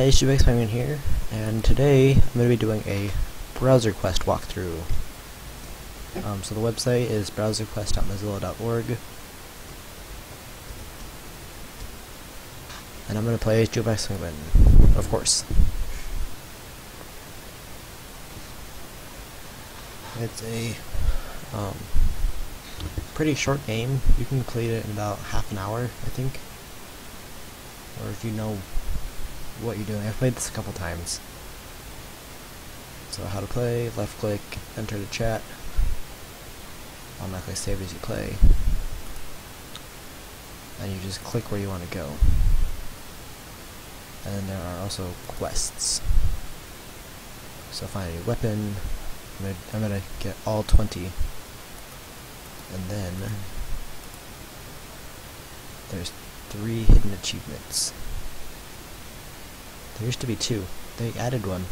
It's JukeboxPenguin here, and today I'm going to be doing a Browser Quest walkthrough. So the website is browserquest.mozilla.org, and I'm going to play JukeboxPenguin, of course. It's a pretty short game. You can complete it in about half an hour, I think, or if you know what you're doing. I've played this a couple times. So how to play, left click, enter the chat, automatically save as you play, and you just click where you want to go. And then there are also quests. So find a weapon. I'm going to get all 20, and then there's 3 hidden achievements. There used to be 2. They added one.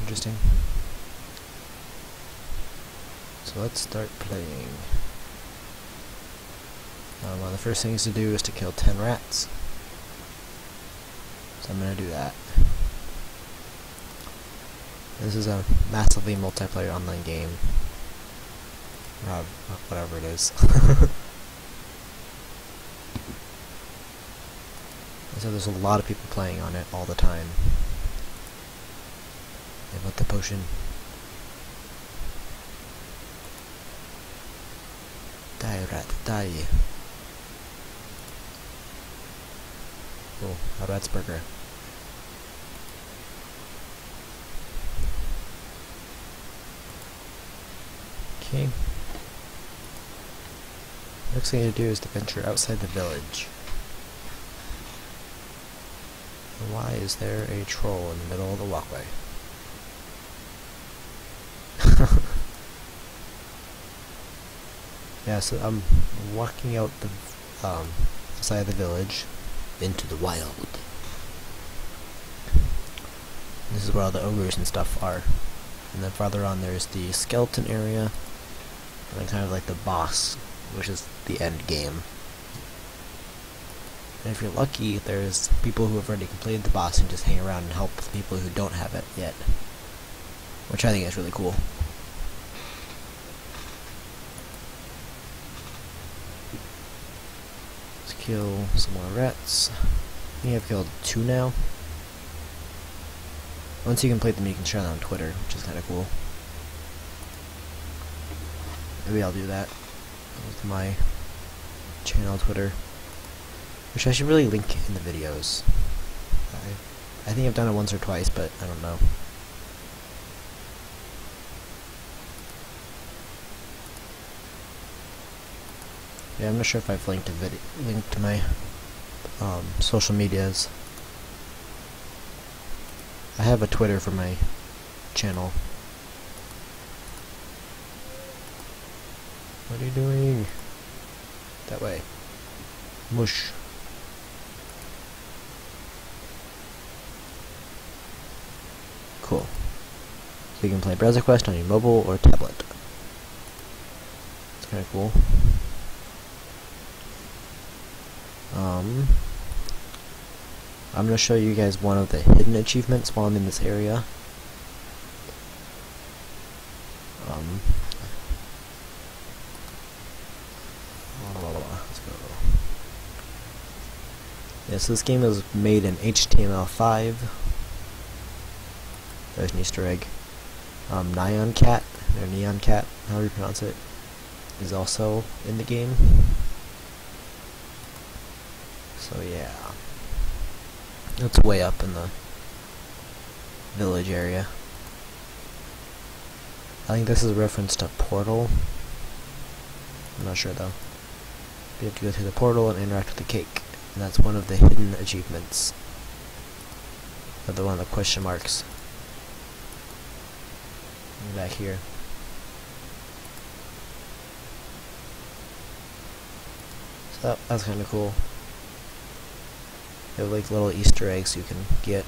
Interesting. So let's start playing. One of the first things to do is to kill 10 rats. So I'm going to do that. This is a massively multiplayer online game. Whatever it is. So there's a lot of people playing on it all the time. They put the potion. Die, rat, die. Oh, a rat's burger. Okay. Next thing to do is to venture outside the village. Why is there a troll in the middle of the walkway? Yeah, so I'm walking out the side of the village into the wild. This is where all the ogres and stuff are. And then farther on there's the skeleton area, and then kind of like the boss, which is the end game. And if you're lucky, there's people who have already completed the boss and just hang around and help the people who don't have it yet, which I think is really cool. Let's kill some more rats. I think I've killed 2 now. Once you complete them, you can share them on Twitter, which is kind of cool. Maybe I'll do that with my channel Twitter, which I should really link in the videos. I think I've done it once or twice, but I don't know. Yeah, I'm not sure if I've linked a video, linked my social medias. I have a Twitter for my channel. What are you doing? That way. Mush. Cool. So you can play Browser Quest on your mobile or tablet. It's kind of cool. I'm going to show you guys one of the hidden achievements while I'm in this area. Let's go. Yeah, so this game is made in HTML5. There's an Easter egg. Nyan Cat, or Nyan Cat, however you pronounce it, is also in the game. So yeah, it's way up in the village area. I think this is a reference to Portal. I'm not sure though. You have to go through the portal and interact with the cake, and that's one of the hidden achievements. Another one of the question marks. Back here. So that's kind of cool. They have like little Easter eggs you can get.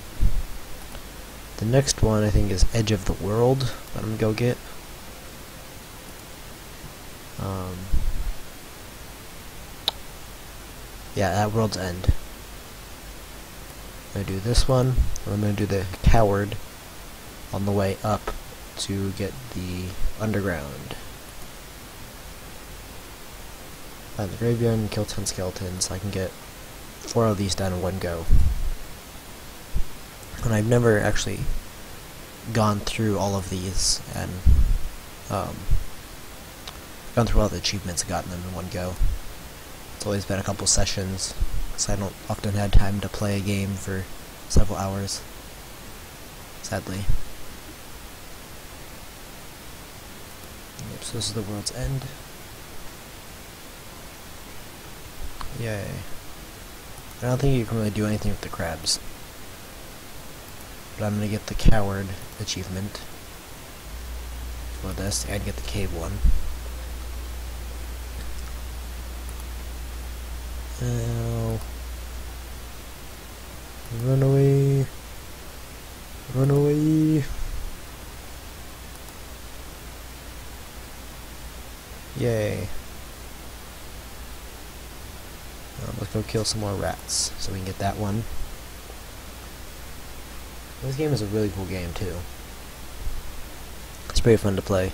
The next one I think is Edge of the World. Let me go get. yeah, at World's End. I'm going to do this one, and I'm going to do the coward on the way up to get the underground. Find the graveyard and kill 10 skeletons. I can get 4 of these done in one go. And I've never actually gone through all of these and gone through all the achievements and gotten them in one go. It's always been a couple sessions, because I don't often have time to play a game for several hours, sadly. Yep, so this is the World's End. Yay. I don't think you can really do anything with the crabs. But I'm gonna get the coward achievement for this, and get the cave one. Now, run away. Run away. Yay. Let's go kill some more rats so we can get that one. This game is a really cool game too. It's pretty fun to play.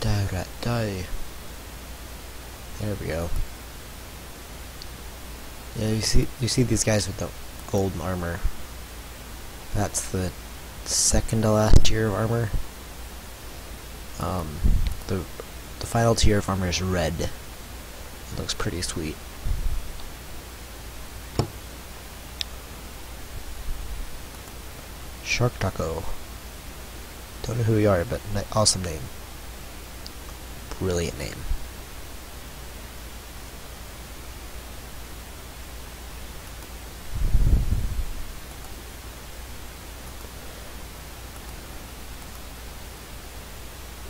Die rat die. There we go. Yeah, you see these guys with the golden armor. That's the second to last tier of armor. The final tier of armor is red. It looks pretty sweet. Shark Taco. Don't know who you are, but awesome name. Brilliant name.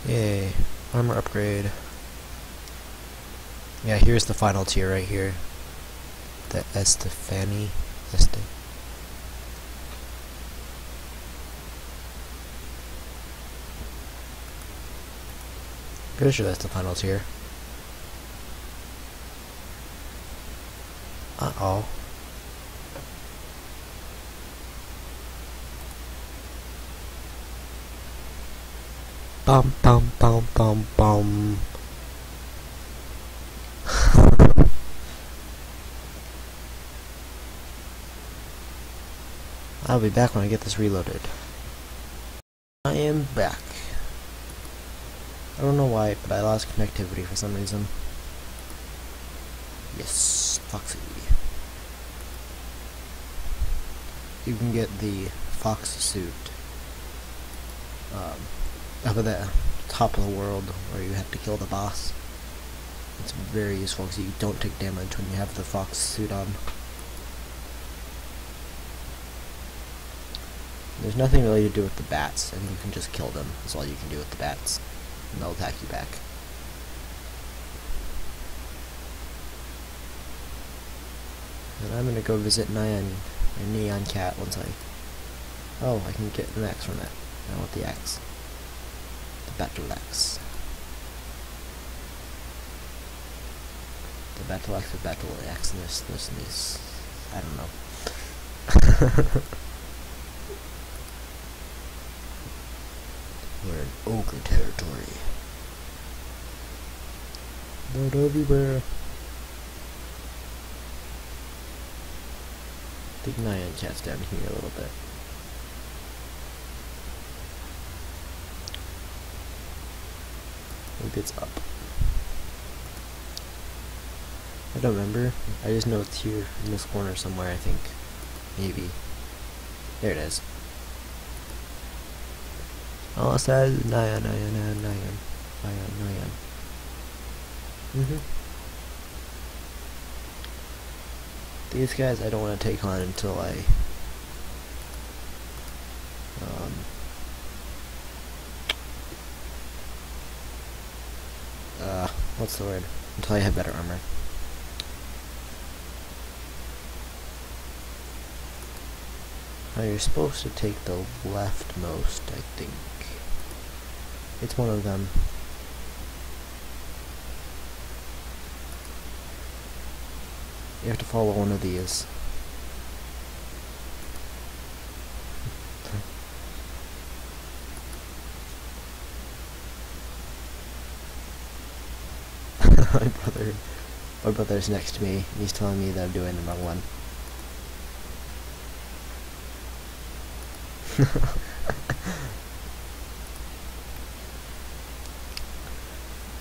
Yay. Armor upgrade. Yeah, here's the final tier right here. The Estefani. Pretty sure that's the final tier. Uh-oh. Bum bum bum bum bum. I'll be back when I get this reloaded. I am back. I don't know why, but I lost connectivity for some reason. Yes, Foxy. You can get the fox suit up at the top of the world where you have to kill the boss. It's very useful because you don't take damage when you have the fox suit on. There's nothing really to do with the bats, and you can just kill them. That's all you can do with the bats. And they'll attack you back. And I'm gonna go visit Nyan Cat once I... Oh, I can get an axe from that. I want the axe. The battle axe. The battle axe, the battle axe, this. I don't know. We're in ogre territory. Not everywhere. I think Nyan Cat's down here a little bit. Maybe it's up. I don't remember. I just know it's here in this corner somewhere, I think. Maybe. There it is. Oh, it says Nyan. These guys I don't want to take on until I what's the word? Until I have better armor. Now you're supposed to take the leftmost, I think. It's one of them. you have to follow one of these. my brother's next to me, and he's telling me that I'm doing the wrong one.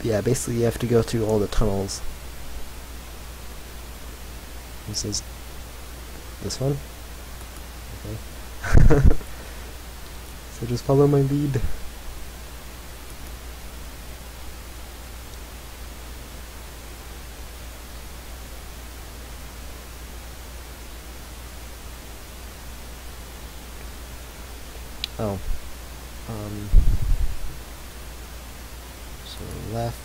Yeah, basically you have to go through all the tunnels. This is this one. Okay. So just follow my lead. Oh. So left.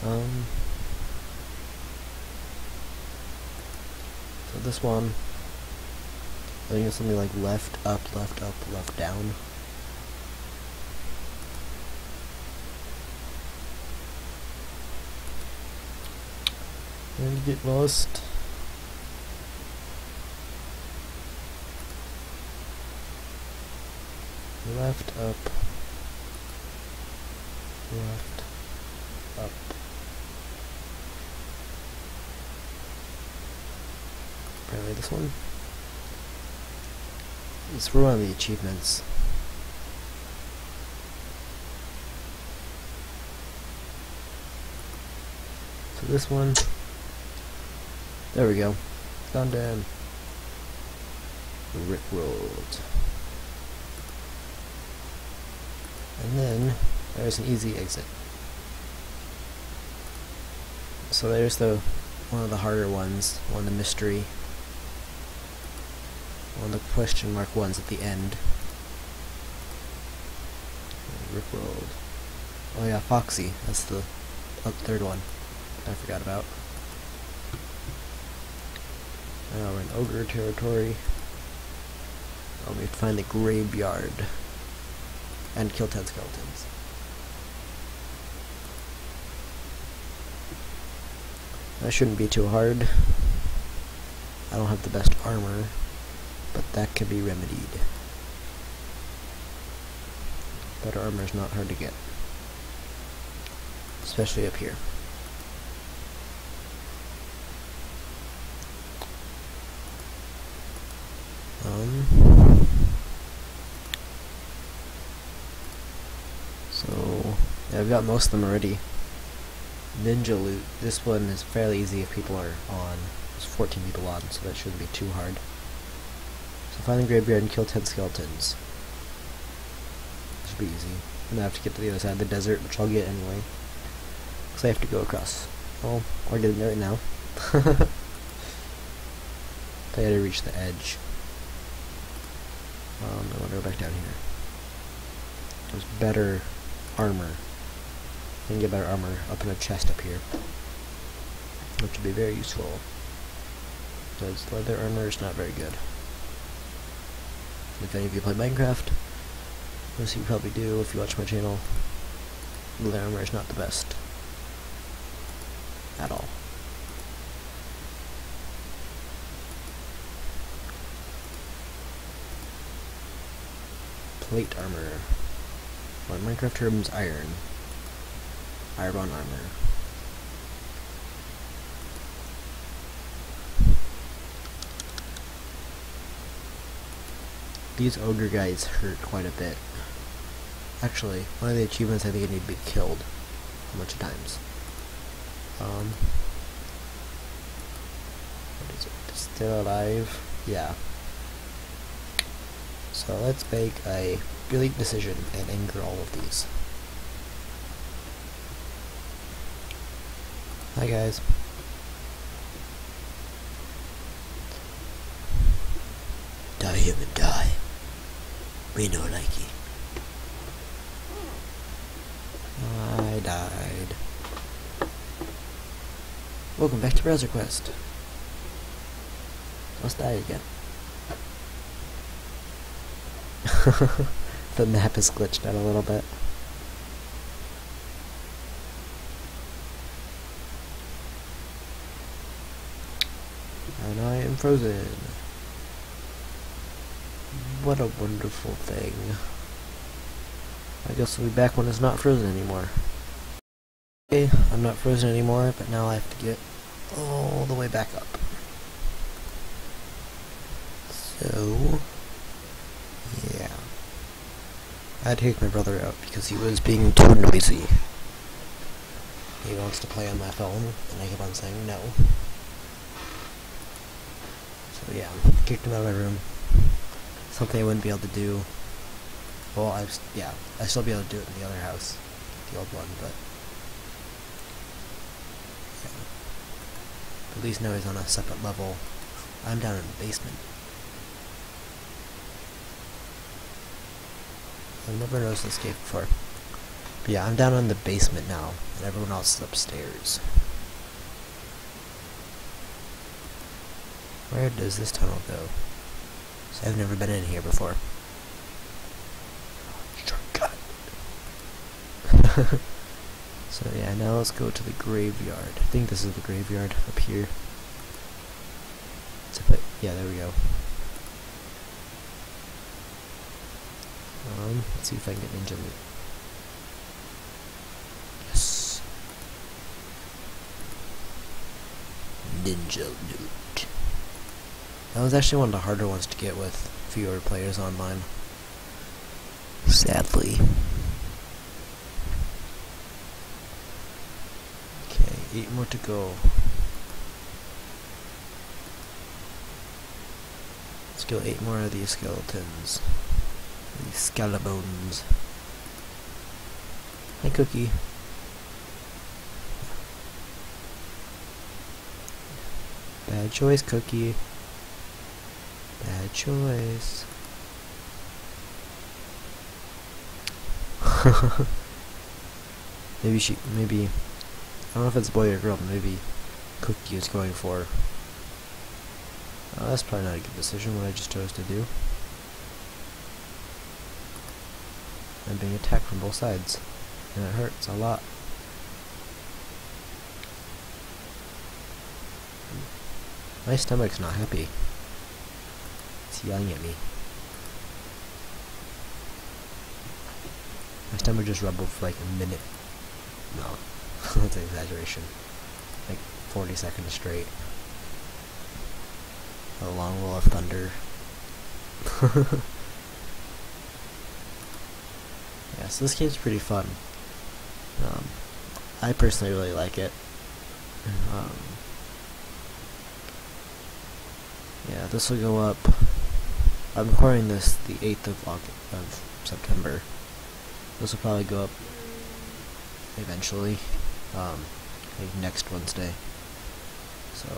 So this one, I think it's something like left, up, left, down. And get lost. Left, up. Left, up. Apparently this one. It's for one of the achievements. So this one. There we go. Found him. Rickrolled. And then there's an easy exit. So there's the one of the harder ones, one of the mystery, one of the question mark ones at the end. Rickrolled. Oh yeah, Foxy. That's the third one I forgot about. Now we're in ogre territory. Oh, we have to find the graveyard and kill 10 skeletons. That shouldn't be too hard. I don't have the best armor, but that can be remedied. Better armor is not hard to get, especially up here. So yeah, I've got most of them already. Ninja loot. This one is fairly easy if people are on. There's 14 people on, so that shouldn't be too hard. So find the graveyard and kill 10 skeletons. Should be easy. And I have to get to the other side of the desert, which I'll get anyway, because I have to go across. Oh, well, I didn't know it now. I had to reach the edge. I want to go back down here. There's better armor. I can get better armor up in a chest up here, which would be very useful, because leather armor is not very good. If any of you play Minecraft, most of you probably do if you watch my channel, leather armor is not the best at all. Plate armor. Well, Minecraft terms, iron. Iron armor. These ogre guys hurt quite a bit. Actually, one of the achievements I think I need to be killed a bunch of times. What is it? Still alive? Yeah. So let's make a delete decision and anger all of these. Hi guys. Die human die. We no likey. I died. Welcome back to Browser Quest. Let's die again. The map is glitched out a little bit. And I am frozen. What a wonderful thing. I guess I'll be back when it's not frozen anymore. Okay, I'm not frozen anymore, but now I have to get all the way back up. So, yeah. I had to take my brother out because he was being too noisy. He wants to play on my phone, and I keep on saying no. So yeah, kicked him out of my room. Something I wouldn't be able to do. Well, I'd still be able to do it in the other house, the old one, but yeah. At least now he's on a separate level. I'm down in the basement. I've never noticed this cave before. But yeah, I'm down in the basement now, and everyone else is upstairs. Where does this tunnel go? So I've never been in here before. So yeah, now let's go to the graveyard. I think this is the graveyard up here. Yeah, there we go. Let's see if I can get ninja loot. Yes. Ninja loot. That was actually one of the harder ones to get with fewer players online. Sadly. Eight more to go. Let's kill 8 more of these skeletons. These skeletons. Hi, Cookie. Bad choice, Cookie. Bad choice. Maybe. I don't know if it's a boy or girl, but maybe Cookie is going for... that's probably not a good decision, what I just chose to do. I'm being attacked from both sides, and it hurts a lot. My stomach's not happy. It's yelling at me. My stomach just rumbled for like a minute. No. That's an exaggeration. Like 40 seconds straight. A long roll of thunder. Yeah, so this game's pretty fun. I personally really like it. Yeah, this will go up. I'm recording this the 8th of September. This will probably go up eventually. Like next Wednesday. So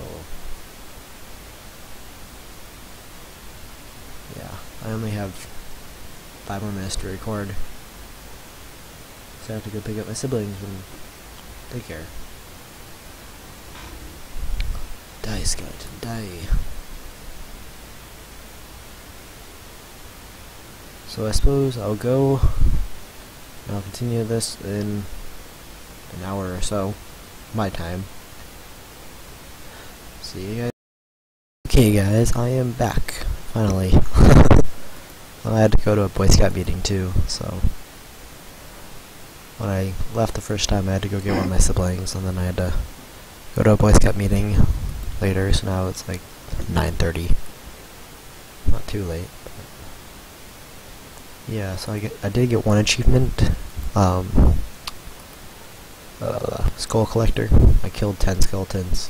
yeah, I only have 5 more minutes to record. So I have to go pick up my siblings and take care. Die, skeleton, die. So I suppose I'll go and I'll continue this in an hour or so, my time. See you guys. Okay, guys, I am back finally. I had to go to a Boy Scout meeting too, so when I left the first time, I had to go get one of my siblings, and then I had to go to a Boy Scout meeting later. So now it's like 9:30. Not too late. But yeah, so I did get one achievement. Skull collector. I killed 10 skeletons.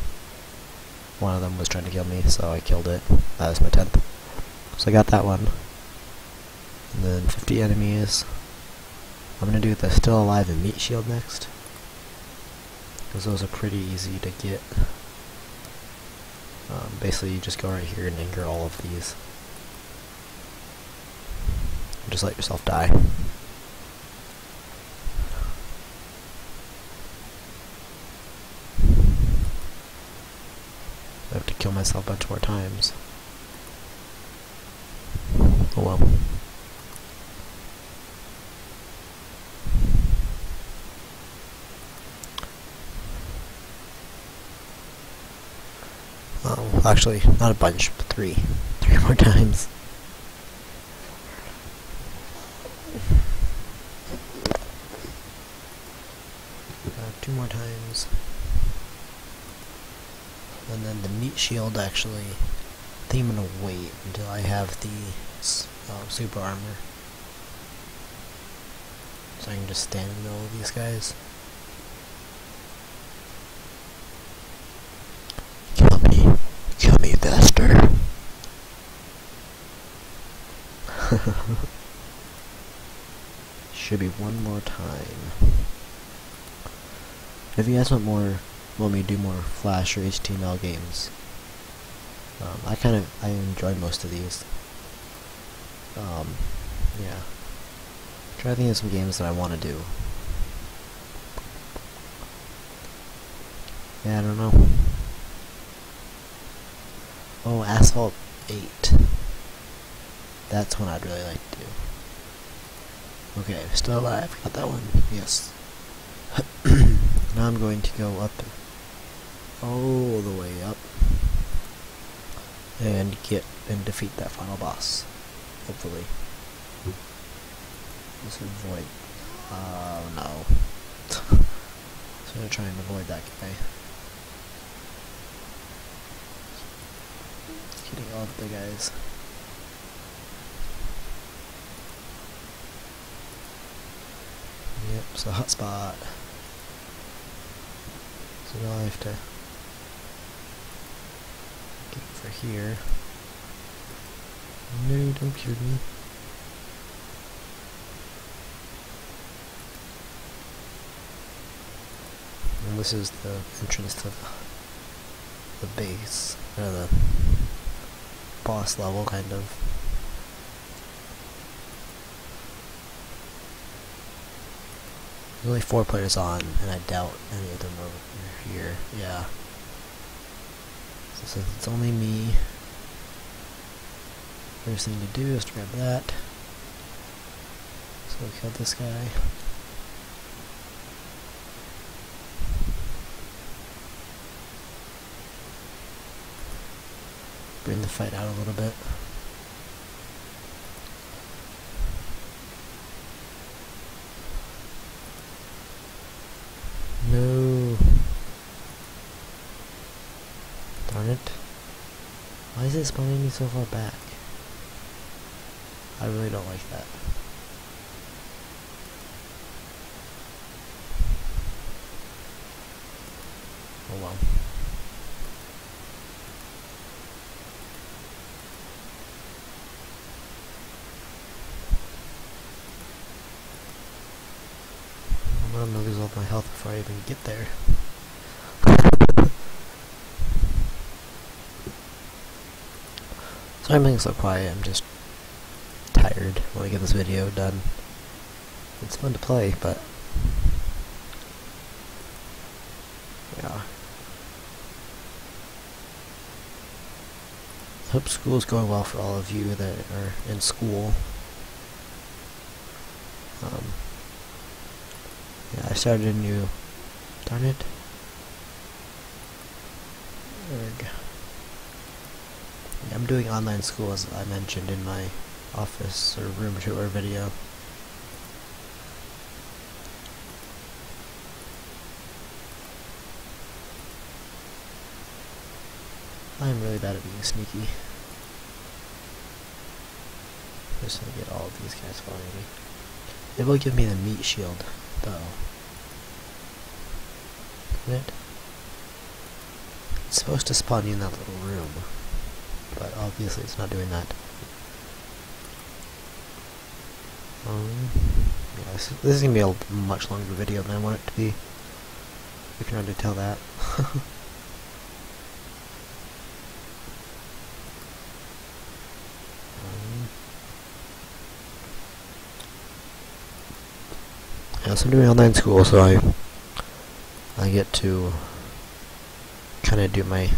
One of them was trying to kill me, so I killed it. That was my 10th. So I got that one. And then 50 enemies. I'm gonna do the Still Alive and Meat Shield next, because those are pretty easy to get. Basically, you just go right here and anger all of these. And just let yourself die. I have to kill myself a bunch more times. Oh well. Actually, not a bunch, but three more times. Two more times. And then the meat shield, actually, I think I'm gonna wait until I have the super armor, so I can just stand in the middle of these guys. Kill me faster. Should be one more time. If you guys want me to do more Flash or HTML games, I enjoy most of these. Yeah. Try thinking of some games that I want to do. Yeah, I don't know. Oh, Asphalt 8. That's one I'd really like to do. Okay, still alive. Got that one. Yes. Now I'm going to go up, all the way up, and defeat that final boss. Hopefully. Let's avoid. Oh no. So I'm trying to avoid that guy. Just kidding, all the guys. Yep, so hot spot. So now I have to get over here. No, don't kill me. And this is the entrance to the base, or the boss level, kind of. There's only 4 players on, and I doubt any of them are here. Yeah. So since it's only me, first thing to do is to grab that. So we'll kill this guy. Bring the fight out a little bit. No. Darn it. Why is it spawning me so far back? I really don't like that. Oh well. I'm gonna lose all my health before I even get there. Sorry I'm being so quiet, I'm just tired when I get this video done. It's fun to play, but yeah. I hope school is going well for all of you that are in school. Yeah, I started a new. Darn it. Erg. I'm doing online school, as I mentioned in my office or room tour video. I'm really bad at being sneaky. I'm just gonna get all of these guys following me. It will give me the meat shield, though. Isn't it? It's supposed to spawn you in that little room, but obviously it's not doing that. Yeah, this is gonna be a much longer video than I want it to be. You can already tell that. I'm doing online school, so I get to kind of do my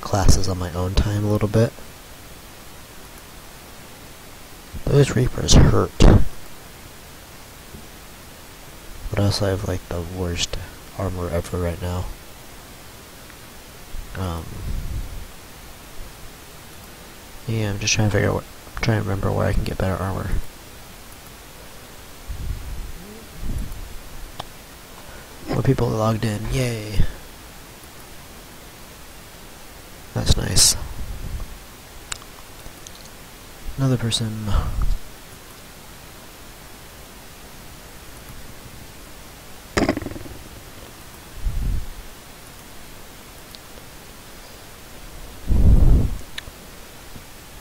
classes on my own time a little bit. Those reapers hurt. But also I have like the worst armor ever right now. Yeah, I'm just trying to figure out what, trying to remember where I can get better armor. More people logged in, yay! That's nice. Another person.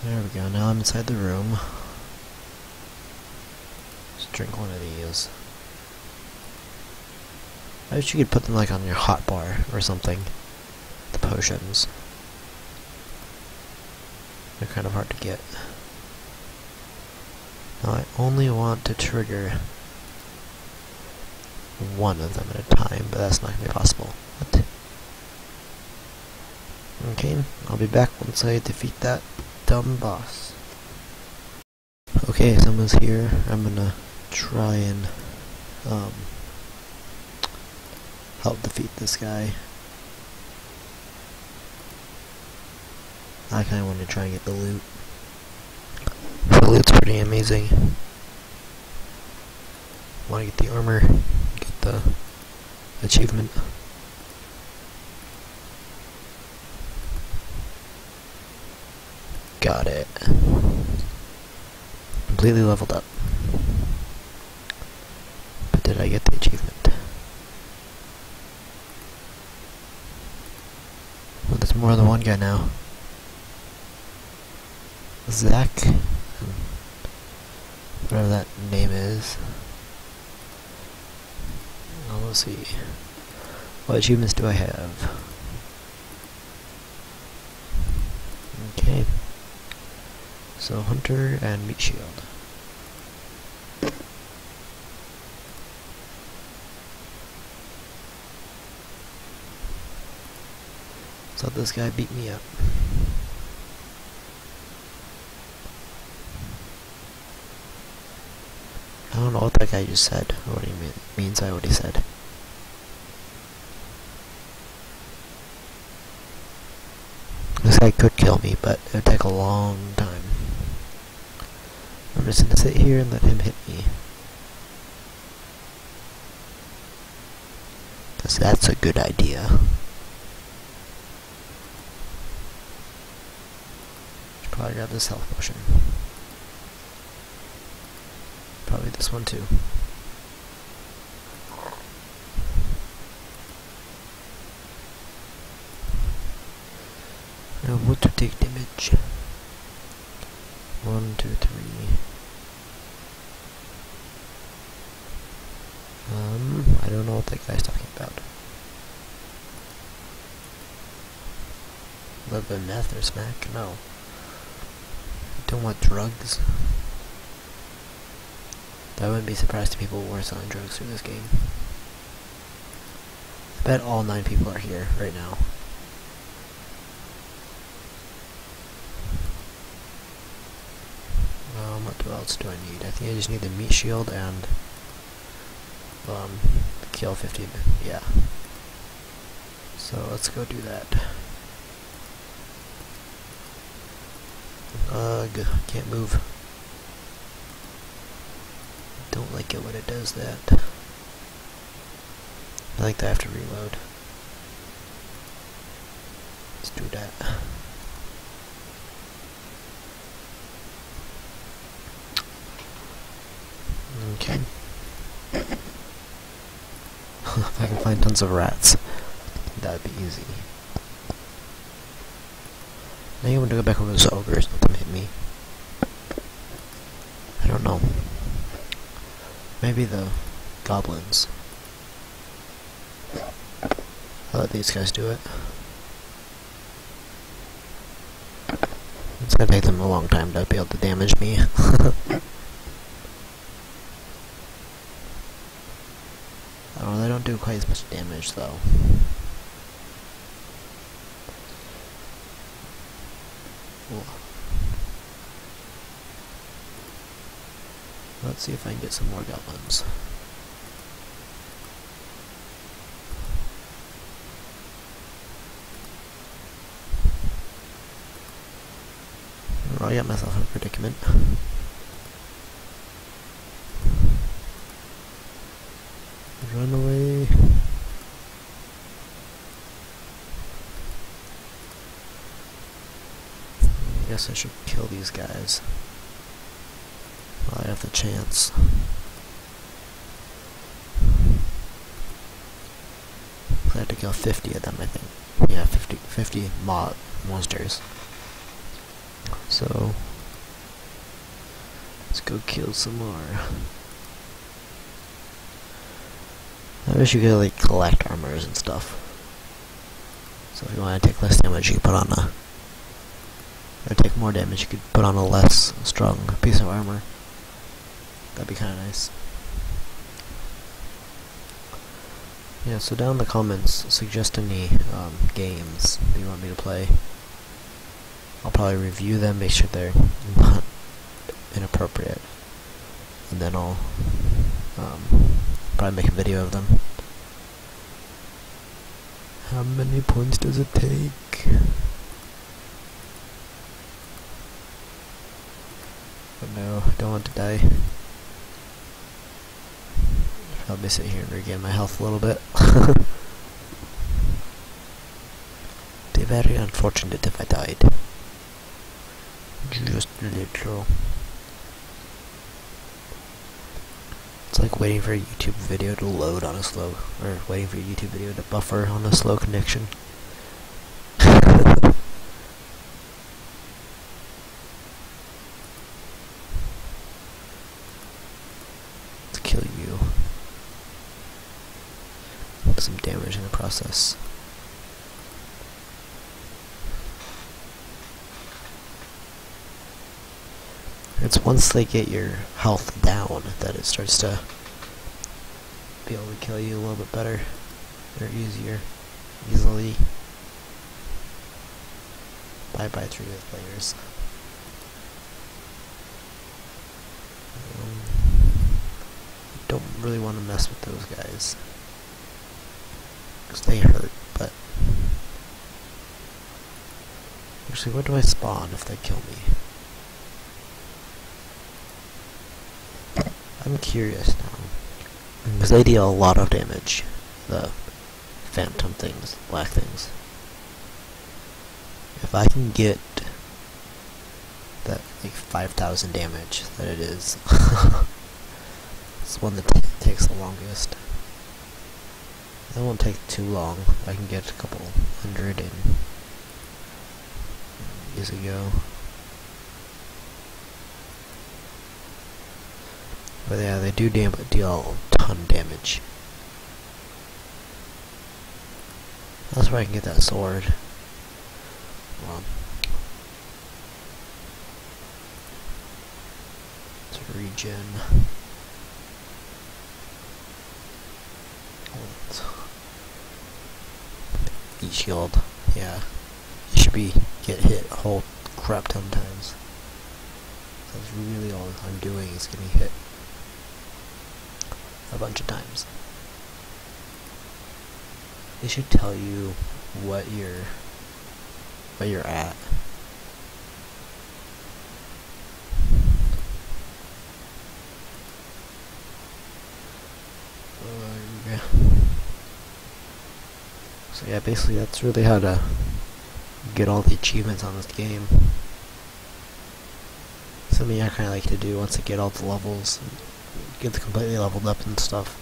There we go, now I'm inside the room. Let's drink one of these. I wish you could put them like on your hotbar or something. The potions. They're kind of hard to get. Now I only want to trigger one of them at a time, but that's not going to be possible. What? Okay, I'll be back once I defeat that dumb boss. Okay, someone's here. I'm gonna try and help defeat this guy. I kinda wanna try and get the loot. The loot's pretty amazing. Wanna get the armor, get the achievement. Got it. Completely leveled up. But did I get the achievement? Well, there's more than one guy now. Zach? Whatever that name is. Now let's see. What achievements do I have? Okay. So, Hunter and Meat Shield. So this guy beat me up. I don't know what that guy just said, or what he means by what he said. This guy could kill me, but it would take a long time. I'm just gonna sit here and let him hit me. Cause that's a good idea. Should probably grab this health potion. Probably this one too. I want to take damage. 1, 2, 3. I don't know what that guy's talking about. A little bit of meth or smack? No. I don't want drugs. That wouldn't be a surprise to people who are selling drugs through this game. I bet all 9 people are here right now. What else do I need? I think I just need the meat shield and kill 50. Yeah. So let's go do that. Ugh, can't move. Don't like it when it does that. I like that I have to reload. Let's do that. Okay. If I can find tons of rats, that'd be easy. Now you want to go back over those ogres, let them hit me. I don't know. Maybe the goblins. I'll let these guys do it. It's gonna take them a long time to be able to damage me. Oh, they don't do quite as much damage, though. Cool. Let's see if I can get some more goblins. I got myself in a predicament. Run away. I guess I should kill these guys while I have the chance. I had to kill 50 of them, I think. Yeah, 50 monsters. So let's go kill some more. I wish you could like collect armors and stuff. So if you want to take less damage, you could put on a, or take more damage, you could put on a less strong piece of armor. That'd be kind of nice. Yeah, so down in the comments, suggest any games that you want me to play. I'll probably review them, make sure they're not inappropriate, and then I'll probably make a video of them. How many points does it take? Oh no, I don't want to die. I'll be sitting here and regain my health a little bit. It'd be very unfortunate if I died. Just literal. It's like waiting for a YouTube video to load on a slow, or waiting for a YouTube video to buffer on a slow connection. Some damage in the process. It's once they get your health down that it starts to be able to kill you a little bit better or easier, easily. Bye bye 3 with players. Don't really want to mess with those guys. They hurt, but actually, where do I spawn if they kill me? I'm curious now because they deal a lot of damage. The phantom things, black things. If I can get that like 5,000 damage, that it is. It's one that takes the longest. That won't take too long. I can get a couple hundred in years ago. But yeah, they do deal a ton of damage. That's where I can get that sword. Well, let's regen. Shield, yeah, you should be get hit a whole crap ton of times. That's really all I'm doing is getting hit a bunch of times. They should tell you what you're at. So yeah, basically that's really how to get all the achievements on this game. Something I kind of like to do once I get all the levels, get completely leveled up and stuff.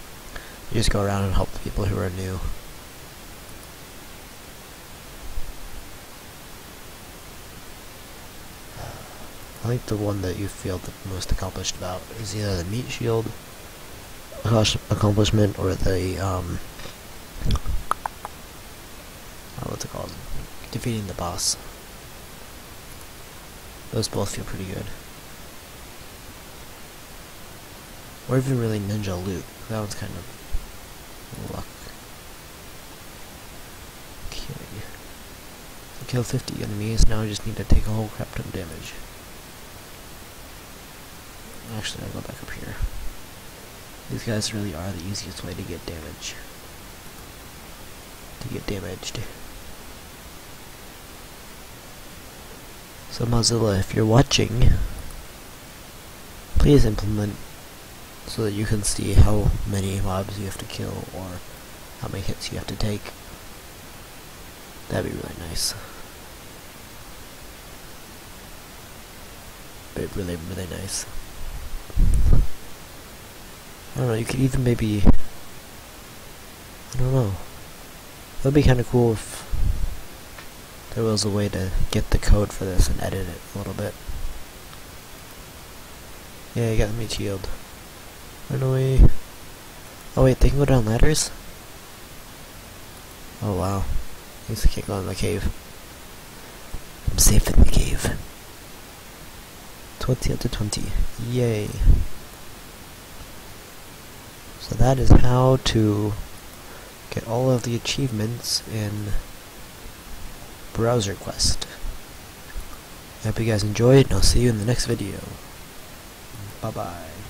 You just go around and help people who are new. I think the one that you feel the most accomplished about is either the meat shield accomplishment or the what's it called? Defeating the boss. Those both feel pretty good. Or even really ninja loot. That one's kind of luck. Okay. I killed 50 enemies, now I just need to take a whole crap ton of damage. Actually, I'll go back up here. These guys really are the easiest way to get damage. So Mozilla, if you're watching, please implement so that you can see how many mobs you have to kill or how many hits you have to take. That'd be really nice. But really, really nice. I don't know, you could even maybe... I don't know. That would be kind of cool if there was a way to get the code for this and edit it a little bit. Yeah, you got the meat shield. Why don't we... Oh wait, they can go down ladders? Oh wow. At least I can't go in the cave. I'm safe in the cave. 20 out of 20. Yay. So that is how to get all of the achievements in Browser Quest. I hope you guys enjoyed, and I'll see you in the next video. Bye bye.